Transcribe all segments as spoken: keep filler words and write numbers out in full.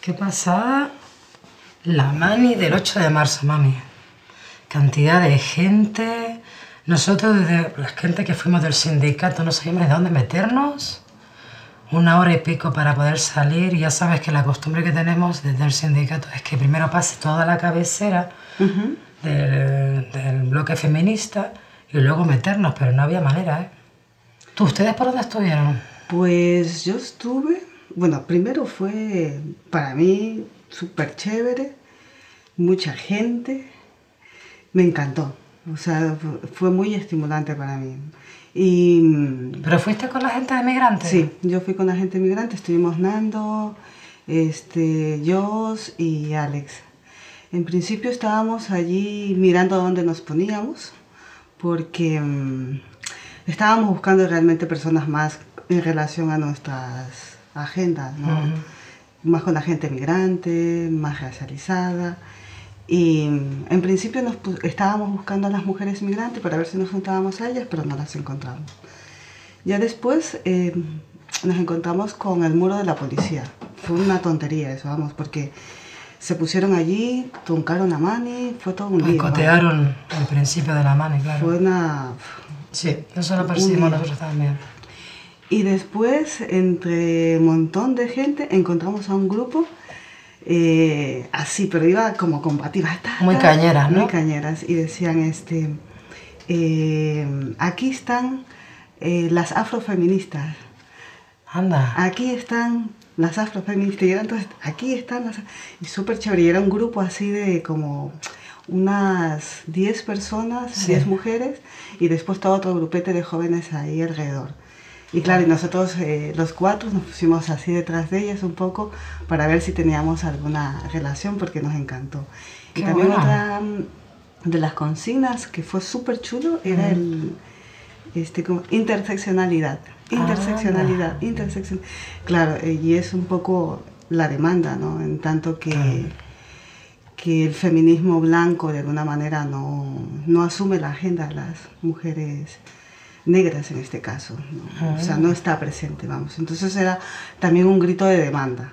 ¿Qué pasa? La mani del ocho de marzo, mami. Cantidad de gente. Nosotros, desde la gente que fuimos del sindicato, no sabíamos de dónde meternos. Una hora y pico para poder salir. Ya sabes que la costumbre que tenemos desde el sindicato es que primero pase toda la cabecera uh-huh. del, del bloque feminista y luego meternos, pero no había manera, ¿eh? ¿Tú, ustedes por dónde estuvieron? Pues yo estuve... Bueno, primero fue para mí súper chévere, mucha gente, me encantó. O sea, fue muy estimulante para mí. Y... ¿Pero fuiste con la gente de migrantes? Sí, yo fui con la gente de migrantes, estuvimos Nando, este, Jos y Alex. En principio estábamos allí mirando a dónde nos poníamos, porque um, estábamos buscando realmente personas más en relación a nuestras agendas, ¿no? Uh-huh. Más con la gente migrante, más racializada. Y en principio nos estábamos buscando a las mujeres migrantes para ver si nos juntábamos a ellas, pero no las encontramos. Ya después eh, nos encontramos con el muro de la policía. Fue una tontería eso, vamos, porque se pusieron allí, truncaron la mani, fue todo un lío. Boicotearon el principio de la mani, claro. Fue una... Sí, eso lo percibimos nosotros también. Y después, entre un montón de gente, encontramos a un grupo... Eh, así, pero iba como combativa. Muy cañeras, ¿no? Muy cañeras. Y decían, este, eh, aquí están eh, las afrofeministas. Anda. Aquí están las afrofeministas. Y eran todas, aquí están las... Y súper chévere. Y era un grupo así de como unas diez personas, sí. diez mujeres, y después todo otro grupete de jóvenes ahí alrededor. Y claro, y nosotros eh, los cuatro nos pusimos así detrás de ellas un poco para ver si teníamos alguna relación, porque nos encantó. Qué y también buena. Otra de las consignas que fue súper chulo era mm. el este, como interseccionalidad. Interseccionalidad, ah, interseccionalidad. Claro, eh, y es un poco la demanda, ¿no? En tanto que, mm. que el feminismo blanco de alguna manera no, no asume la agenda de las mujeres negras en este caso, ¿no? O sea, no está presente, vamos. Entonces era también un grito de demanda.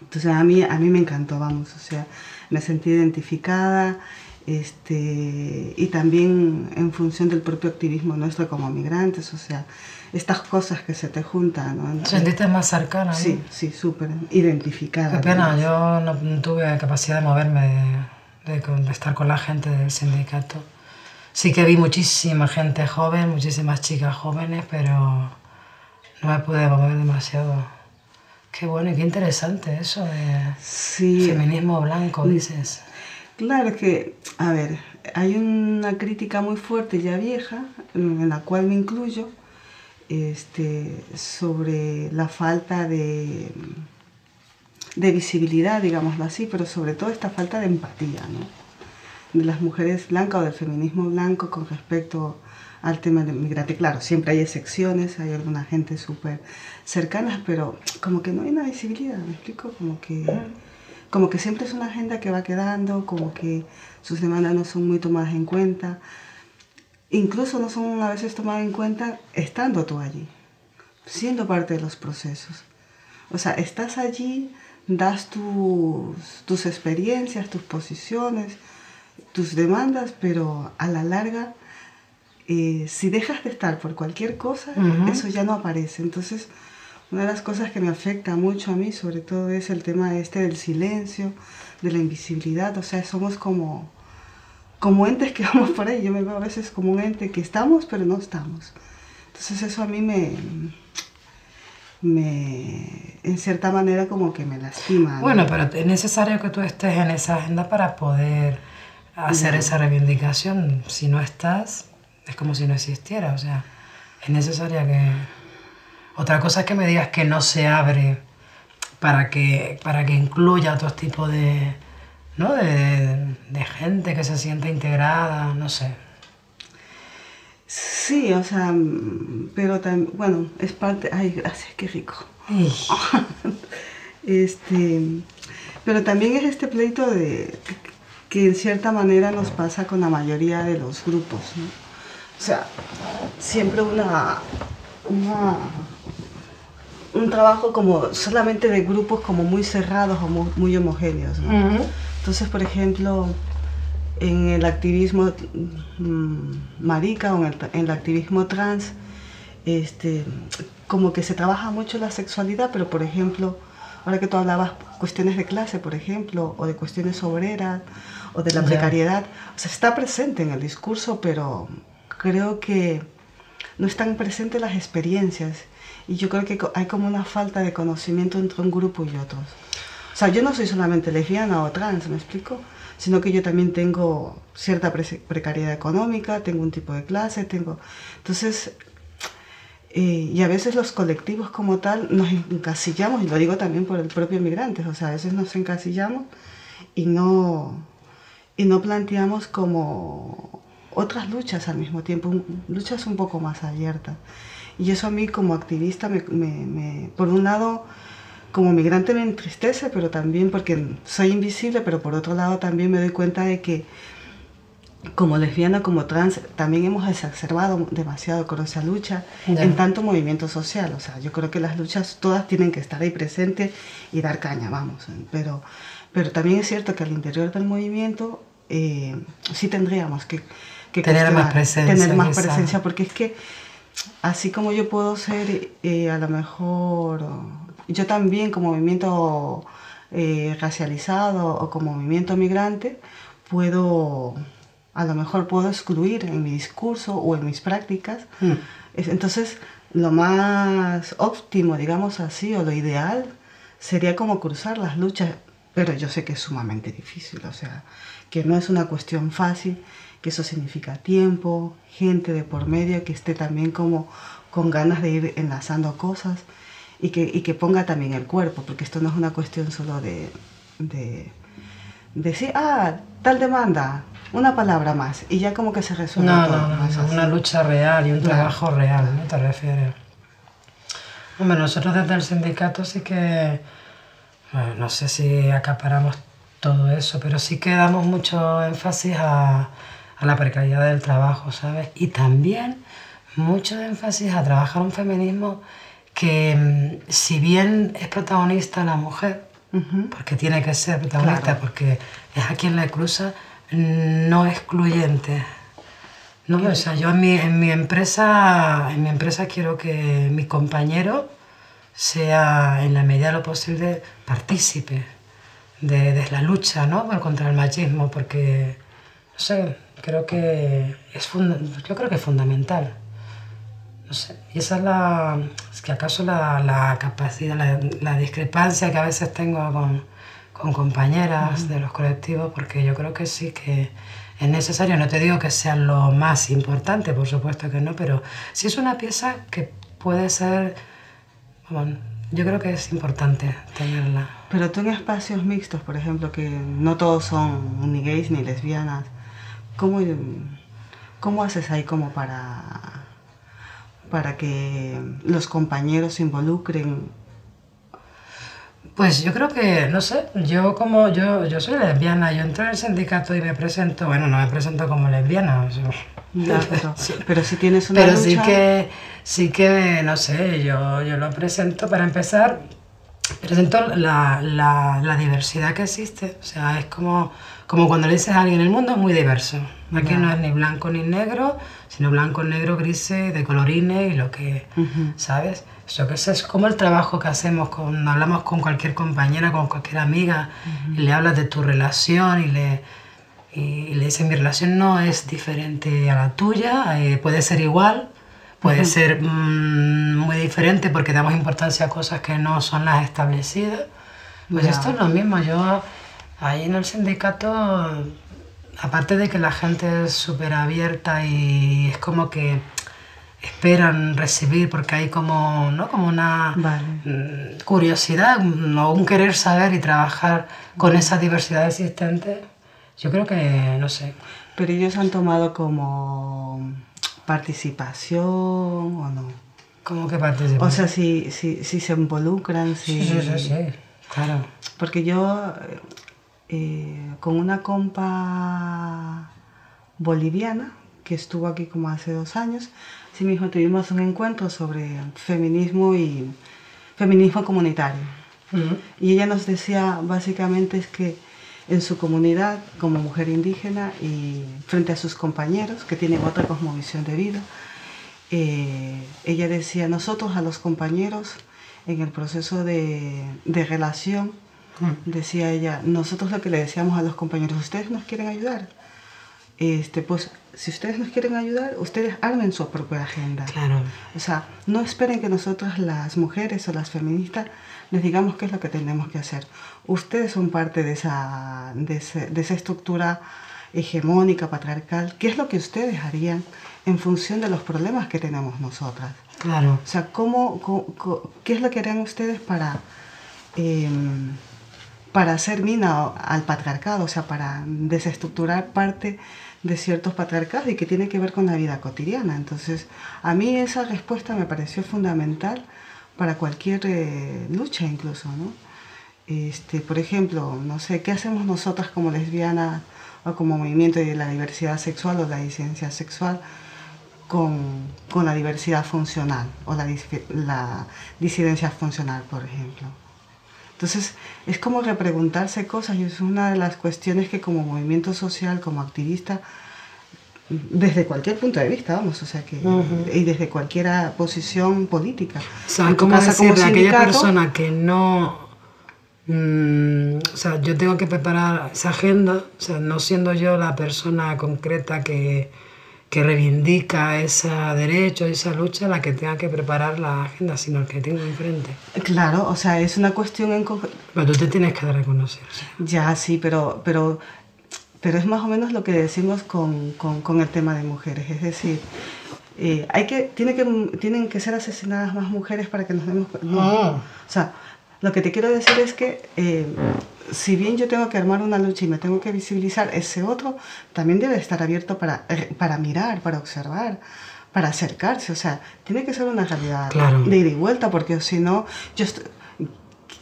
Entonces a mí, a mí me encantó, vamos, o sea, me sentí identificada, este, y también en función del propio activismo nuestro como migrantes, o sea, estas cosas que se te juntan, ¿no? Entonces, sentiste más cercana, ¿no? Sí, sí, súper identificada. Qué pena, yo no tuve capacidad de moverme, de, de, de estar con la gente del sindicato. Sí que vi muchísima gente joven, muchísimas chicas jóvenes, pero no me pude mover demasiado. Qué bueno y qué interesante eso de sí. feminismo blanco, dices. Claro que, a ver, hay una crítica muy fuerte ya vieja, en la cual me incluyo, este, sobre la falta de, de visibilidad, digámoslo así, pero sobre todo esta falta de empatía, ¿no? De las mujeres blancas o del feminismo blanco con respecto al tema migrante. Claro, siempre hay excepciones, hay alguna gente súper cercana, pero como que no hay una visibilidad, ¿me explico? Como que, como que siempre es una agenda que va quedando, como que sus demandas no son muy tomadas en cuenta, incluso no son a veces tomadas en cuenta estando tú allí, siendo parte de los procesos. O sea, estás allí, das tus, tus experiencias, tus posiciones, tus demandas, pero a la larga, eh, si dejas de estar por cualquier cosa, uh-huh. eso ya no aparece. Entonces, una de las cosas que me afecta mucho a mí, sobre todo, es el tema este del silencio, de la invisibilidad. O sea, somos como, como entes que vamos por ahí. Yo me veo a veces como un ente que estamos, pero no estamos. Entonces, eso a mí me... me, en cierta manera, como que me lastima, ¿no? Bueno, pero es necesario que tú estés en esa agenda para poder... hacer esa reivindicación. Si no estás, es como si no existiera, o sea, es necesaria que... Otra cosa es que me digas que no se abre para que, para que incluya otros tipos de, ¿no? de, de gente que se sienta integrada, no sé. Sí, o sea, pero también, bueno, es parte... Ay, gracias, qué rico. este, pero también es este pleito de... que en cierta manera nos pasa con la mayoría de los grupos, ¿no? O sea, siempre una, una, un trabajo como solamente de grupos como muy cerrados o muy, muy homogéneos, ¿no? Uh-huh. Entonces, por ejemplo, en el activismo mmm, marica o en el, en el activismo trans, este, como que se trabaja mucho la sexualidad, pero por ejemplo, ahora que tú hablabas cuestiones de clase, por ejemplo, o de cuestiones obreras, o de la yeah. precariedad, o sea, está presente en el discurso, pero creo que no están presentes las experiencias. Y yo creo que hay como una falta de conocimiento entre un grupo y otros. O sea, yo no soy solamente lesbiana o trans, ¿me explico? Sino que yo también tengo cierta pre precariedad económica, tengo un tipo de clase, tengo... Entonces, eh, y a veces los colectivos como tal nos encasillamos, y lo digo también por el propio Migrantes, o sea, a veces nos encasillamos y no, y no planteamos como otras luchas al mismo tiempo, luchas un poco más abiertas. Y eso a mí como activista, me, me, me, por un lado, como migrante me entristece, pero también porque soy invisible, pero por otro lado también me doy cuenta de que como lesbiana, como trans, también hemos exacerbado demasiado con esa lucha yeah. en tanto movimiento social. O sea, yo creo que las luchas todas tienen que estar ahí presentes y dar caña, vamos. Pero, pero también es cierto que al interior del movimiento eh, sí tendríamos que, que tener más presencia. Tener más quizá. presencia, porque es que así como yo puedo ser, eh, a lo mejor, yo también como movimiento eh, racializado o como movimiento migrante, puedo, a lo mejor puedo excluir en mi discurso o en mis prácticas. Mm. Entonces, lo más óptimo, digamos así, o lo ideal, sería como cruzar las luchas, pero yo sé que es sumamente difícil, o sea, que no es una cuestión fácil, que eso significa tiempo, gente de por medio que esté también como con ganas de ir enlazando cosas y que, y que ponga también el cuerpo, porque esto no es una cuestión solo de, de, de decir, ah, tal demanda, una palabra más, y ya como que se resuelve no, todo. No, no, no, una lucha real y un claro. trabajo real, ¿no te refieres? Hombre, nosotros desde el sindicato sí que, bueno, no sé si acaparamos todo eso, pero sí que damos mucho énfasis a... a la precariedad del trabajo, ¿sabes? Y también mucho énfasis a trabajar un feminismo que, si bien es protagonista la mujer, uh-huh. porque tiene que ser protagonista, claro. porque es a quien la cruza, no excluyente. No, o sea, yo en mi, en mi empresa, en mi empresa quiero que mi compañero sea, en la medida de lo posible, partícipe de, de la lucha, ¿no? Contra el machismo, porque, no sé, creo que es yo creo que es fundamental. No sé, y esa es la... Es que acaso la, la capacidad, la, la discrepancia que a veces tengo con, con compañeras uh-huh. de los colectivos, porque yo creo que sí que es necesario. No te digo que sea lo más importante, por supuesto que no, pero sí es una pieza que puede ser... Bueno, yo creo que es importante tenerla. Pero tú en espacios mixtos, por ejemplo, que no todos son ni gays ni lesbianas, ¿Cómo, ¿Cómo haces ahí como para, para que los compañeros se involucren? Pues yo creo que, no sé, yo como yo, yo soy lesbiana, yo entro en el sindicato y me presento, bueno, no me presento como lesbiana. Yo, ya, pero, sí, pero si tienes una pero lucha... sí que, sí que, no sé, yo, yo lo presento para empezar, presento la, la, la diversidad que existe, o sea, es como... Como cuando le dices a alguien, el mundo es muy diverso. Aquí yeah. no es ni blanco ni negro, sino blanco, negro, grises, de colorines y lo que... Uh-huh. ¿Sabes? Eso que es, es como el trabajo que hacemos cuando hablamos con cualquier compañera, con cualquier amiga, uh-huh. y le hablas de tu relación y le, y, y le dices, mi relación no es diferente a la tuya, eh, puede ser igual, puede uh-huh. ser mm, muy diferente porque damos importancia a cosas que no son las establecidas. Pues yeah. esto es lo mismo, yo... Ahí en el sindicato, aparte de que la gente es súper abierta y es como que esperan recibir porque hay como, ¿no? como una vale. curiosidad o un querer saber y trabajar con esa diversidad existente, yo creo que, no sé. ¿Pero ellos han tomado como participación o no? ¿Cómo que participación? O sea, si, si, si se involucran, si... Sí, sí, sí, sí. claro. Porque yo... Eh, con una compa boliviana que estuvo aquí como hace dos años, sí mismo tuvimos un encuentro sobre feminismo y feminismo comunitario. Uh-huh. Y ella nos decía básicamente es que en su comunidad, como mujer indígena y frente a sus compañeros que tienen otra cosmovisión de vida, eh, ella decía, nosotros a los compañeros en el proceso de, de relación, uh-huh, decía ella, nosotros lo que le decíamos a los compañeros, ustedes nos quieren ayudar, este, pues si ustedes nos quieren ayudar, ustedes armen su propia agenda. Claro. O sea, no esperen que nosotras las mujeres o las feministas les digamos qué es lo que tenemos que hacer. Ustedes son parte de esa, de ese, de esa estructura hegemónica, patriarcal. ¿Qué es lo que ustedes harían en función de los problemas que tenemos nosotras? Claro. O sea, ¿cómo, cómo, cómo, ¿qué es lo que harían ustedes para, eh, para hacer mina al patriarcado? O sea, para desestructurar parte de ciertos patriarcados y que tiene que ver con la vida cotidiana. Entonces, a mí esa respuesta me pareció fundamental para cualquier eh, lucha incluso, ¿no? Este, por ejemplo, no sé, ¿qué hacemos nosotras como lesbianas o como movimiento de la diversidad sexual o la disidencia sexual con, con la diversidad funcional o la, la disidencia funcional, por ejemplo? Entonces, es como repreguntarse cosas y es una de las cuestiones que como movimiento social, como activista, desde cualquier punto de vista, vamos, o sea que... Uh-huh. Y desde cualquier posición política. O sea, ¿cómo decirle a aquella persona que no... Mm, o sea, yo tengo que preparar esa agenda, o sea, no siendo yo la persona concreta que, que reivindica ese derecho, esa lucha, la que tenga que preparar la agenda, sino el que tengo enfrente. Claro, o sea, es una cuestión... En... Pero tú te tienes que dar a conocer. ¿Sí? Ya, sí, pero... pero... pero es más o menos lo que decimos con, con, con el tema de mujeres, es decir, eh, hay que, tiene que, tienen que ser asesinadas más mujeres para que nos demos cuenta. Oh. O sea, lo que te quiero decir es que eh, si bien yo tengo que armar una lucha y me tengo que visibilizar, ese otro también debe estar abierto para, para mirar, para observar, para acercarse, o sea, tiene que ser una realidad, claro, de ida y vuelta, porque si no, yo estoy...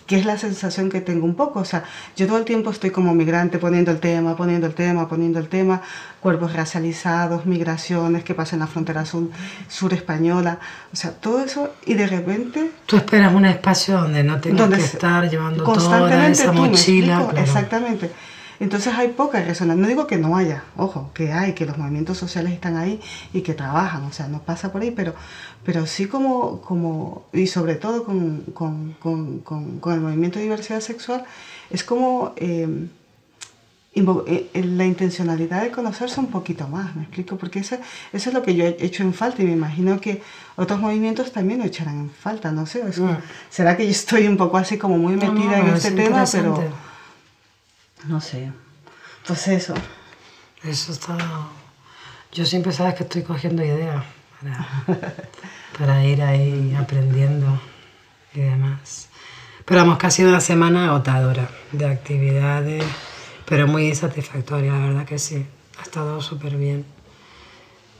que es la sensación que tengo un poco, o sea, yo todo el tiempo estoy como migrante poniendo el tema, poniendo el tema, poniendo el tema, cuerpos racializados, migraciones, que pasa en la frontera sur, sur española, o sea, todo eso, y de repente... Tú esperas un espacio donde no tengas donde que estar llevando toda esa mochila. Explico, claro. Exactamente. Entonces hay poca resonancia, no digo que no haya, ojo, que hay, que los movimientos sociales están ahí y que trabajan, o sea, no pasa por ahí, pero, pero sí como, como, y sobre todo con, con, con, con, con el movimiento de diversidad sexual, es como eh, la intencionalidad de conocerse un poquito más, ¿me explico? Porque eso, eso es lo que yo he hecho en falta y me imagino que otros movimientos también lo echarán en falta, no sé, es que, será que yo estoy un poco así como muy metida no, no, en este tema, pero... No sé, pues eso. Eso está... Yo siempre sabes que estoy cogiendo ideas para, para ir ahí aprendiendo y demás. Pero vamos, que ha sido una semana agotadora de actividades, pero muy satisfactoria, la verdad que sí. Ha estado súper bien.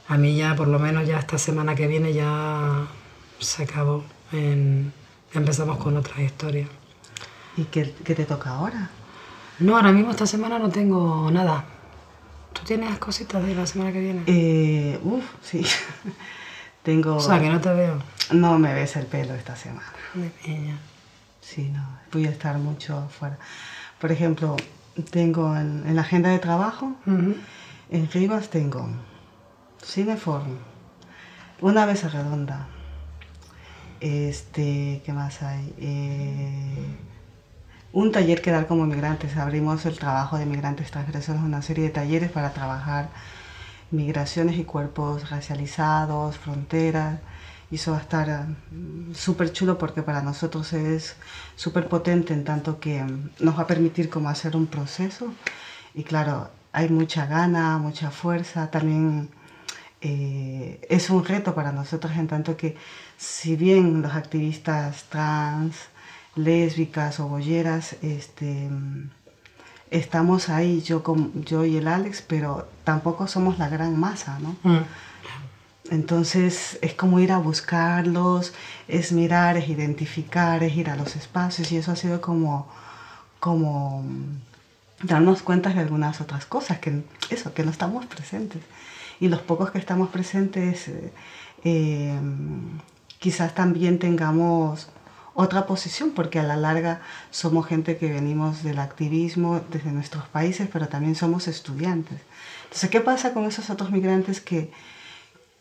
A mí ya, por lo menos, ya esta semana que viene ya se acabó. En, empezamos con otras historias. ¿Y qué, qué te toca ahora? No, ahora mismo esta semana no tengo nada. ¿Tú tienes cositas de la semana que viene? Eh, uf, sí. Tengo... O sea, que no te veo. No me ves el pelo esta semana. Mi niña. Sí, no. Voy a estar mucho afuera. Por ejemplo, tengo en, en la agenda de trabajo, uh-huh, en Rivas tengo Cineform, Una Mesa Redonda. Este, ¿qué más hay? Eh... Un taller que dar como migrantes, abrimos el trabajo de migrantes transgresores, una serie de talleres para trabajar migraciones y cuerpos racializados, fronteras, y eso va a estar súper chulo porque para nosotros es súper potente en tanto que nos va a permitir como hacer un proceso, y claro, hay mucha gana, mucha fuerza, también eh, es un reto para nosotros en tanto que si bien los activistas trans, lésbicas o bolleras, este, estamos ahí, yo, con, yo y el Alex, pero tampoco somos la gran masa, ¿no? Mm. Entonces es como ir a buscarlos, es mirar, es identificar, es ir a los espacios, y eso ha sido como, como darnos cuenta de algunas otras cosas, que, eso, que no estamos presentes. Y los pocos que estamos presentes, eh, quizás también tengamos otra posición, porque a la larga somos gente que venimos del activismo desde nuestros países, pero también somos estudiantes. Entonces, ¿qué pasa con esos otros migrantes que,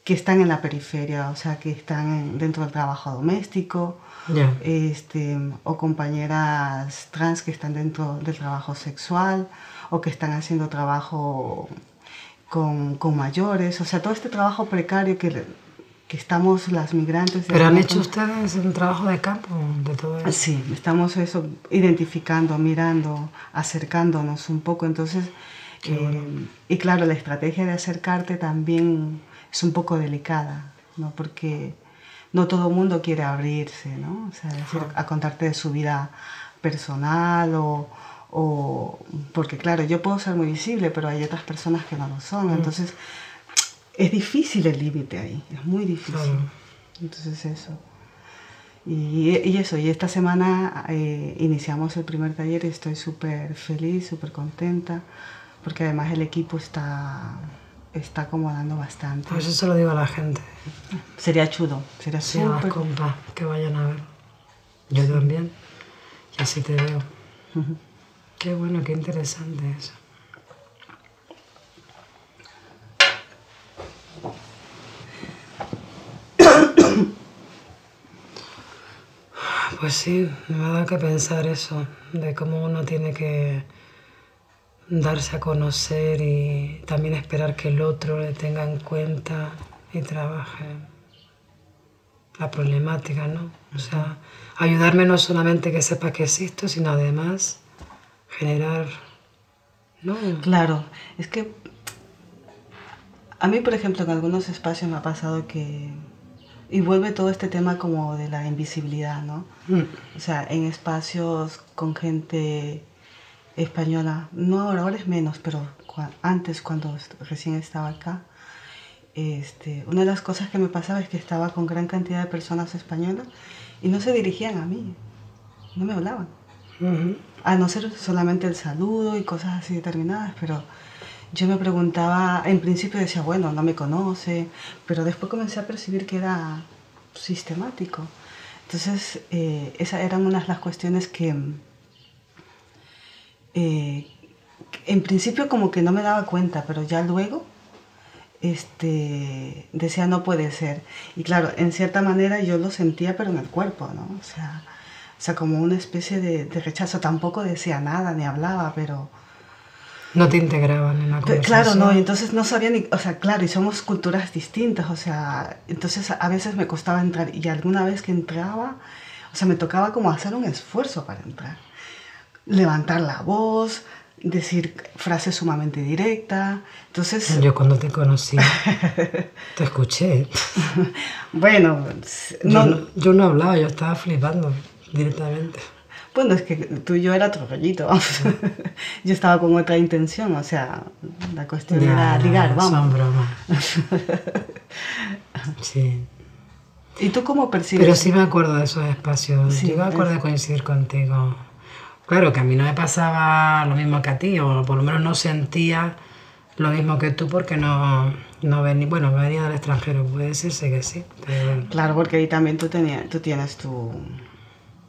que están en la periferia? O sea, que están dentro del trabajo doméstico, yeah. este, o compañeras trans que están dentro del trabajo sexual, o que están haciendo trabajo con, con mayores. O sea, todo este trabajo precario que... que estamos las migrantes... Pero han hecho ustedes un trabajo de campo de todo eso. Sí, estamos eso, identificando, mirando, acercándonos un poco. Entonces, eh, bueno. y claro, la estrategia de acercarte también es un poco delicada, ¿no? Porque no todo el mundo quiere abrirse, ¿no? O sea, es decir, a contarte de su vida personal o... o porque claro, yo puedo ser muy visible, pero hay otras personas que no lo son, mm. entonces... Es difícil el límite ahí, es muy difícil. Claro. Entonces eso. Y, y eso, y esta semana eh, iniciamos el primer taller y estoy súper feliz, súper contenta, porque además el equipo está, está acomodando bastante. Pues eso se lo digo a la gente. Sería chulo, sería chulo. Sí, compa, que vayan a ver. Yo también, y así te veo. Uh-huh. Qué bueno, qué interesante eso. Pues sí, me ha dado que pensar eso, de cómo uno tiene que darse a conocer y también esperar que el otro le tenga en cuenta y trabaje la problemática, ¿no? O sea, ayudarme no solamente que sepa que existo, sino además generar... ¿no? Claro, es que a mí, por ejemplo, en algunos espacios me ha pasado que... Y vuelve todo este tema como de la invisibilidad, ¿no? Mm. O sea, en espacios con gente española, no ahora, ahora es menos, pero cu antes, cuando recién estaba acá, este, una de las cosas que me pasaba es que estaba con gran cantidad de personas españolas y no se dirigían a mí, no me hablaban. Mm-hmm. A no ser solamente el saludo y cosas así determinadas, pero... Yo me preguntaba, en principio decía, bueno, no me conoce, pero después comencé a percibir que era sistemático. Entonces, eh, esas eran unas de las cuestiones que, eh, en principio como que no me daba cuenta, pero ya luego este, decía, no puede ser. Y claro, en cierta manera yo lo sentía, pero en el cuerpo, ¿no? O sea, o sea como una especie de, de rechazo. Tampoco decía nada, ni hablaba, pero... No te integraban en la conversación. Claro, no, entonces no sabía ni... O sea, claro, y somos culturas distintas, o sea... Entonces a veces me costaba entrar y alguna vez que entraba... O sea, me tocaba como hacer un esfuerzo para entrar. Levantar la voz, decir frases sumamente directas, entonces... Yo cuando te conocí, te escuché. Bueno, no... Yo, no... yo no hablaba, yo estaba flipando directamente. Bueno, es que tú y yo era otro rollito, vamos. Sí. Yo estaba con otra intención, o sea, la cuestión ya, era ligar, vamos. Son bromas. Sí. ¿Y tú cómo percibes? Pero sí me acuerdo de esos espacios, sí, yo me acuerdo es... de coincidir contigo. Claro que a mí no me pasaba lo mismo que a ti, o por lo menos no sentía lo mismo que tú porque no, no venía, bueno, venía del extranjero, puede decirse que sí. Pero... Claro, porque ahí también tú, tenías, tú tienes tu...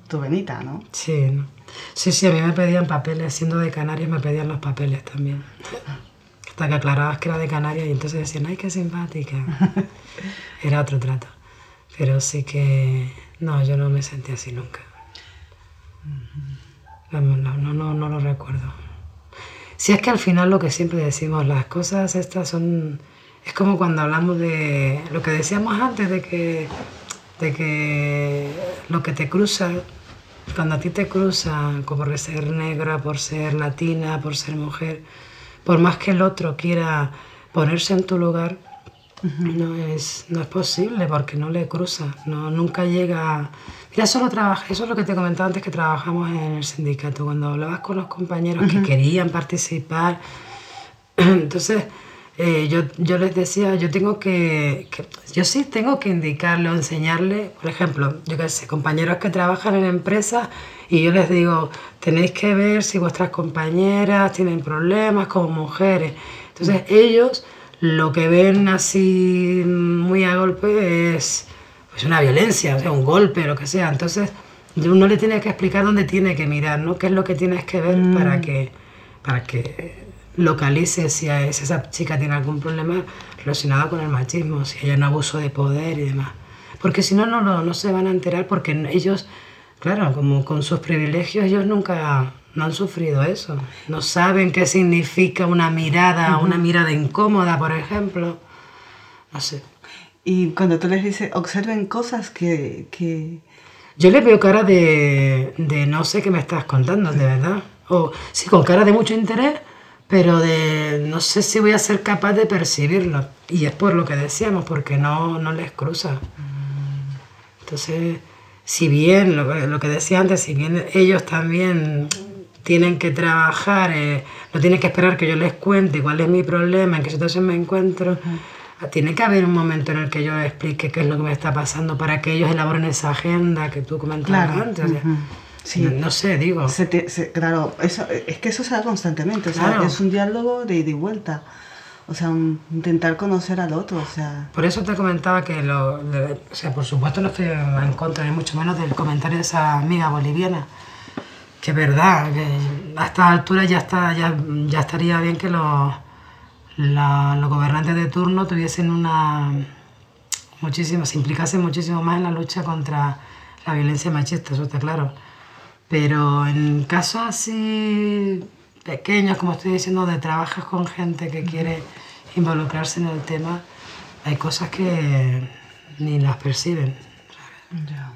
tu venita, ¿no? Sí, ¿no? Sí, sí, a mí me pedían papeles, siendo de Canarias me pedían los papeles también. Hasta que aclarabas que era de Canarias y entonces decían, ¡ay, qué simpática! Era otro trato. Pero sí que... No, yo no me sentí así nunca. No, no, no, no lo recuerdo. Si es que al final lo que siempre decimos, las cosas estas son... Es como cuando hablamos de lo que decíamos antes de que... de que lo que te cruza... Cuando a ti te cruza, como por ser negra, por ser latina, por ser mujer, por más que el otro quiera ponerse en tu lugar, no es, no es posible porque no le cruza, no, nunca llega... Mira, eso, lo trabaja, eso es lo que te comentaba antes que trabajamos en el sindicato, cuando hablabas con los compañeros que querían participar. Entonces, eh, yo, yo les decía, yo tengo que, que... Yo sí tengo que indicarle o enseñarle, por ejemplo, yo qué sé, compañeros que trabajan en empresas y yo les digo, tenéis que ver si vuestras compañeras tienen problemas como mujeres. Entonces ellos lo que ven así muy a golpe es pues, una violencia, o sea, un golpe, lo que sea. Entonces uno le tiene que explicar dónde tiene que mirar, ¿no? Qué es lo que tienes que ver mm. para que para que localice si, es, si esa chica tiene algún problema relacionado con el machismo, si hay un abuso de poder y demás. Porque si no, no, no, no se van a enterar, porque ellos, claro, como con sus privilegios, ellos nunca no han sufrido eso. No saben qué significa una mirada, uh-huh. una mirada incómoda, por ejemplo. No sé. Y cuando tú les dices, observen cosas que... que... Yo les veo cara de, de no sé qué me estás contando, de verdad. O sí, con cara de mucho interés, pero de no sé si voy a ser capaz de percibirlo. Y es por lo que decíamos, porque no, no les cruza. Entonces, si bien, lo, lo que decía antes, si bien ellos también tienen que trabajar, eh, no tienen que esperar que yo les cuente cuál es mi problema, en qué situación me encuentro, tiene que haber un momento en el que yo explique qué es lo que me está pasando para que ellos elaboren esa agenda que tú comentabas claro. antes. O sea, uh-huh. sí. no, no sé, digo... Se te, se, claro, eso, es que eso se da constantemente, claro. o sea, es un diálogo de ida y vuelta. O sea, un, intentar conocer al otro, o sea... Por eso te comentaba que, lo, de, o sea, por supuesto no estoy en contra, ni mucho menos del comentario de esa amiga boliviana. Que es verdad, que a estas alturas ya, está, ya, ya estaría bien que los, la, los gobernantes de turno tuviesen una... Muchísimo, se implicasen muchísimo más en la lucha contra la violencia machista, eso está claro. Pero en casos así... pequeños, como estoy diciendo, de trabajas con gente que quiere involucrarse en el tema, hay cosas que ni las perciben, ¿sabes? Ya.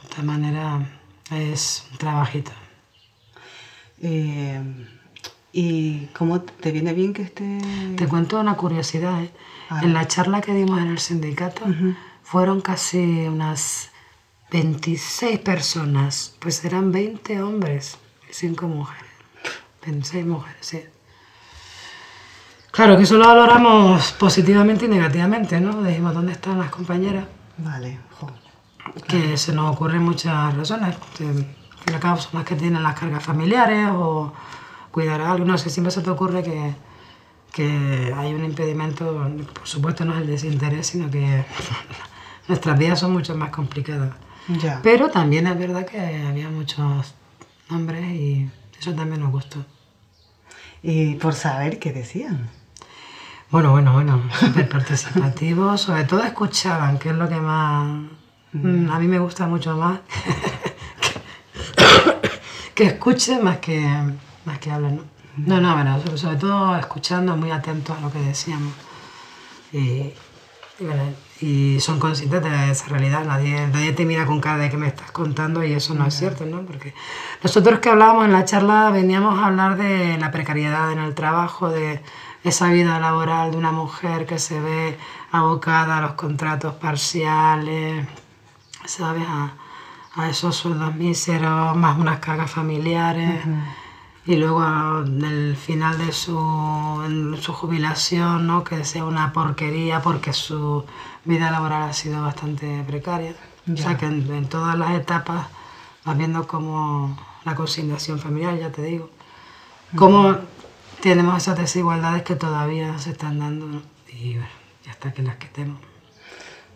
De esta manera es un trabajito. Eh, ¿Y cómo te viene bien que esté...? Te cuento una curiosidad, ¿eh? Ah. En la charla que dimos en el sindicato, uh-huh. fueron casi unas veintiséis personas, pues eran veinte hombres y cinco mujeres. Seis mujeres, sí. Claro, que eso lo valoramos positivamente y negativamente, ¿no? Dijimos, ¿dónde están las compañeras? Vale, jo. Que claro. se nos ocurren muchas razones. Que al cabo son las que tienen las cargas familiares o cuidar a algo. No sé, siempre se te ocurre que, que hay un impedimento, por supuesto no es el desinterés, sino que nuestras vidas son mucho más complicadas. Ya. Pero también es verdad que había muchos hombres y eso también nos gustó. Y por saber qué decían. Bueno, bueno, bueno, súper participativos, sobre todo escuchaban, que es lo que más... Mm. A mí me gusta mucho más que, que escuchen más que, más que hablen, ¿no? No, no, bueno, sobre, sobre todo escuchando, muy atentos a lo que decíamos. Y, y, bueno, y son conscientes de esa realidad, nadie, nadie te mira con cara de que me estás contando y eso no mm. es cierto, ¿no? Porque nosotros que hablábamos en la charla veníamos a hablar de la precariedad en el trabajo, de esa vida laboral de una mujer que se ve abocada a los contratos parciales, ¿sabes? A, a esos sueldos míseros, más unas cargas familiares, uh-huh. y luego al final de su, su jubilación, ¿no? Que sea una porquería porque su vida laboral ha sido bastante precaria. Ya. O sea que en, en todas las etapas vas viendo cómo... la conciliación familiar, ya te digo. Cómo tenemos esas desigualdades que todavía se están dando, ¿no? Y bueno, ya hasta que las quitemos.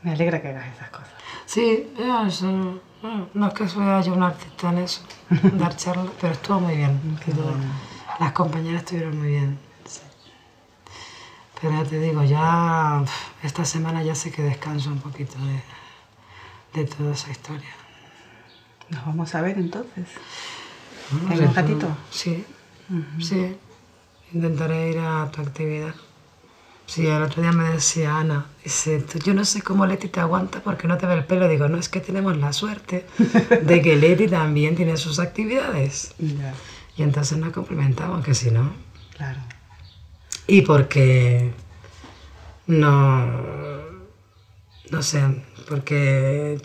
Me alegra que hagas esas cosas. Sí, eso, bueno, no es que sea yo un artista en eso, dar charlas, pero estuvo muy bien. Bueno. Las compañeras estuvieron muy bien. Sí. Pero ya te digo, ya esta semana ya sé que descanso un poquito de, de toda esa historia. Nos vamos a ver entonces. Bueno, ¿en un ratito? Sí, uh-huh. sí. Intentaré ir a tu actividad. Sí, el otro día me decía Ana, dice, yo no sé cómo Leti te aguanta porque no te ve el pelo. Digo, no, es que tenemos la suerte de que Leti también tiene sus actividades. Yeah. Y entonces nos complementamos, que si no... Claro. Y porque... No... No sé, porque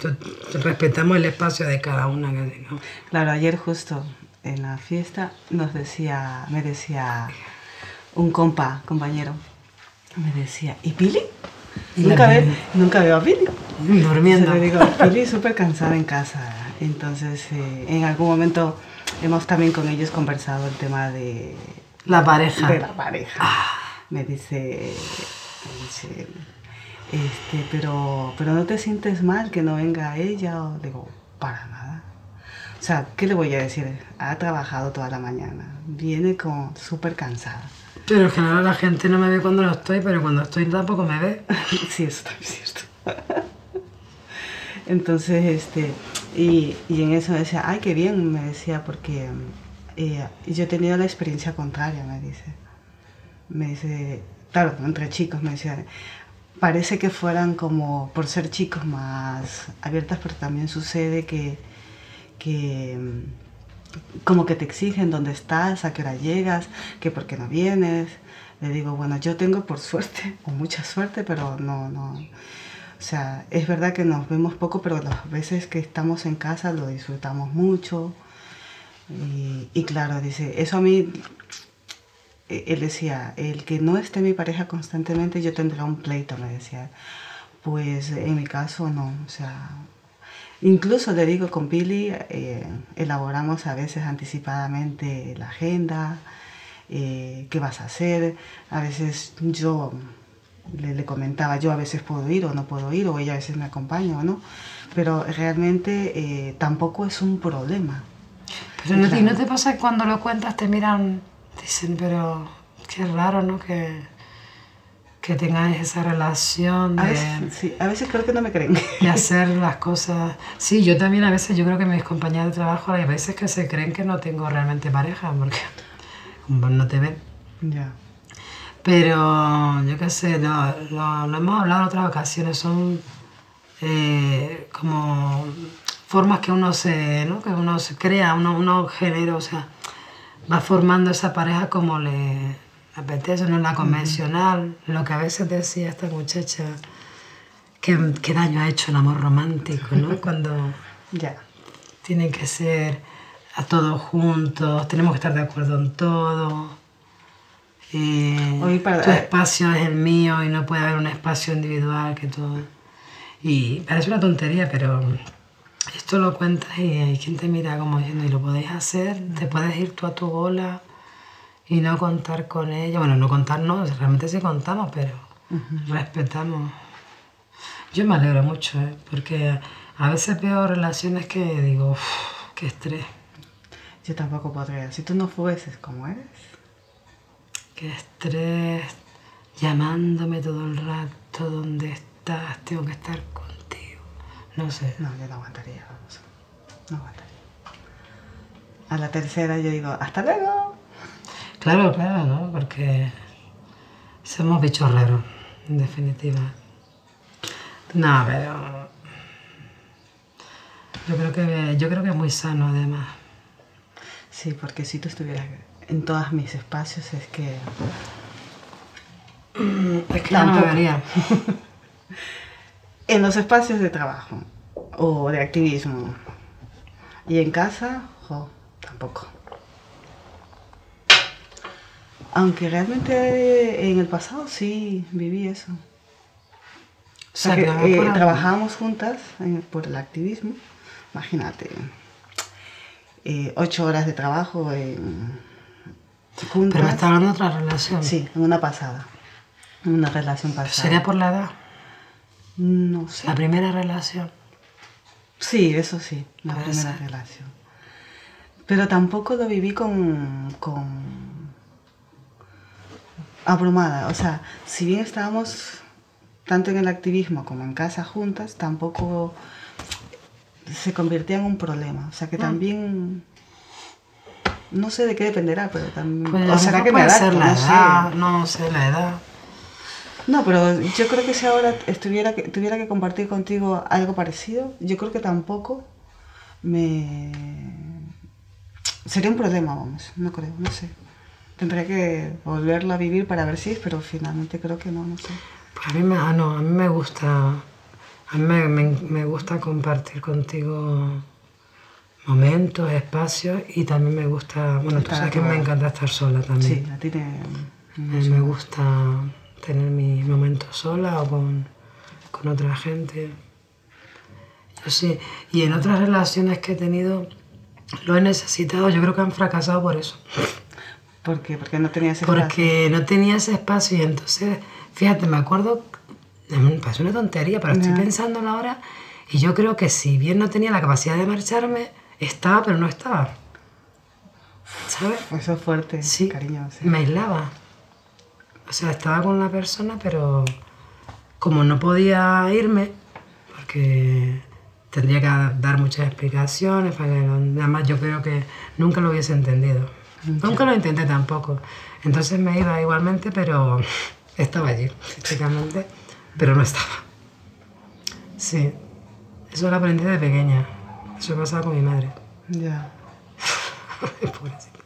respetamos el espacio de cada una, ¿no? Claro, ayer justo en la fiesta nos decía, me decía un compa, compañero, me decía, ¿y Pili? Nunca, ve, nunca veo a Pili. Durmiendo. Le digo, Pili es súper cansada en casa. Entonces, eh, en algún momento hemos también con ellos conversado el tema de... La pareja. De la pareja. Ah. Me dice... Me dice Este, pero, pero no te sientes mal que no venga ella, o digo, para nada. O sea, ¿qué le voy a decir? Ha trabajado toda la mañana, viene con súper cansada. Pero en general la gente no me ve cuando no estoy, pero cuando estoy tampoco me ve. Sí, eso también es cierto. Entonces, este, y, y en eso me decía, ay, qué bien, me decía, porque eh, yo he tenido la experiencia contraria, me dice. Me dice, claro, entre chicos, me decía, parece que fueran como, por ser chicos, más abiertas, pero también sucede que, que como que te exigen dónde estás, a qué hora llegas, que por qué no vienes. Le digo, bueno, yo tengo por suerte, o mucha suerte, pero no, no. O sea, es verdad que nos vemos poco, pero las veces que estamos en casa lo disfrutamos mucho. Y, y claro, dice, eso a mí... Él decía, el que no esté mi pareja constantemente, yo tendré un pleito, me decía. Pues en mi caso no, o sea... Incluso le digo, con Pili eh, elaboramos a veces anticipadamente la agenda, eh, qué vas a hacer. A veces yo le, le comentaba, yo a veces puedo ir o no puedo ir, o ella a veces me acompaña o no. Pero realmente eh, tampoco es un problema. Pero no, claro. ¿Y no te pasa que cuando lo cuentas te miran... Dicen, pero qué raro, ¿no? Que, que tengan esa relación de... A veces, sí, a veces creo que no me creen. De hacer las cosas... Sí, yo también a veces, yo creo que mis compañeras de trabajo hay veces que se creen que no tengo realmente pareja, porque no te ven. Ya. Pero, yo qué sé, lo, lo, lo hemos hablado en otras ocasiones, son eh, como formas que uno se, ¿no? Que uno se crea, uno, uno genera, o sea... Va formando esa pareja como le apetece, no la convencional. Lo que a veces decía esta muchacha, qué, qué daño ha hecho el amor romántico, ¿no? Cuando ya tienen que ser a todos juntos, tenemos que estar de acuerdo en todo. Eh, para... Tu espacio es el mío y no puede haber un espacio individual que todo. Y parece una tontería, pero... Esto lo cuentas y hay quien te mira como diciendo, y lo podéis hacer, te puedes ir tú a tu bola y no contar con ella. Bueno, no contar no, realmente sí contamos, pero uh-huh. respetamos. Yo me alegro mucho, ¿eh? Porque a veces veo relaciones que digo, uff, qué estrés. Yo tampoco podría, si tú no fueses como eres. Qué estrés, llamándome todo el rato, ¿dónde estás? Tengo que estar con... No sé. No, yo no aguantaría, vamos. No aguantaría. A la tercera yo digo, ¡hasta luego! Claro, claro, ¿no? Porque somos bichos raros, en definitiva. No, pero... Yo creo que, yo creo que es muy sano, además. Sí, porque si tú estuvieras en todos mis espacios, es que... Es que no me vería. En los espacios de trabajo o de activismo. Y en casa, jo, tampoco. Aunque realmente en el pasado sí viví eso. O sea, porque, eh, trabajábamos juntas en, por el activismo. Imagínate, eh, ocho horas de trabajo en, juntas. Pero me está hablando de otra relación. Sí, en una pasada. En una relación pasada. ¿Sería por la edad? No sé. ¿La primera relación? Sí, eso sí, la Puede primera ser. relación. Pero tampoco lo viví con, con... abrumada. O sea, si bien estábamos tanto en el activismo como en casa juntas, tampoco se convertía en un problema. O sea, que también... No sé de qué dependerá, pero también... Pues, ¿o será que me adapto? No sé. No sé, la edad... No, pero yo creo que si ahora estuviera que, tuviera que compartir contigo algo parecido, yo creo que tampoco me... Sería un problema, vamos, no creo, no sé. Tendría que volverlo a vivir para ver si es, pero finalmente creo que no, no sé. Pues a mí me, ah, no, a mí me gusta... A mí me, me, me gusta compartir contigo momentos, espacios, y también me gusta... Bueno, tú sabes que me encanta estar sola también. Sí, a ti te... Me, me gusta... tener mis momentos sola o con, con otra gente. Yo sí. Y en otras relaciones que he tenido, lo he necesitado. Yo creo que han fracasado por eso. ¿Por qué? Porque no tenía ese espacio. Porque no tenía ese espacio y entonces, fíjate, me acuerdo, me pasó una tontería, pero estoy no. pensando ahora y yo creo que si bien no tenía la capacidad de marcharme, Está, pero no está. ¿Sabes? Eso es fuerte, sí, cariño. Sí. Me aislaba. O sea, estaba con la persona, pero como no podía irme, porque tendría que dar muchas explicaciones, además yo creo que nunca lo hubiese entendido. Mucho. Nunca lo intenté tampoco. Entonces me iba igualmente, pero estaba allí, físicamente, pero no estaba. Sí, eso lo aprendí de pequeña. Eso pasaba con mi madre. Ya. Yeah. Pobrecita.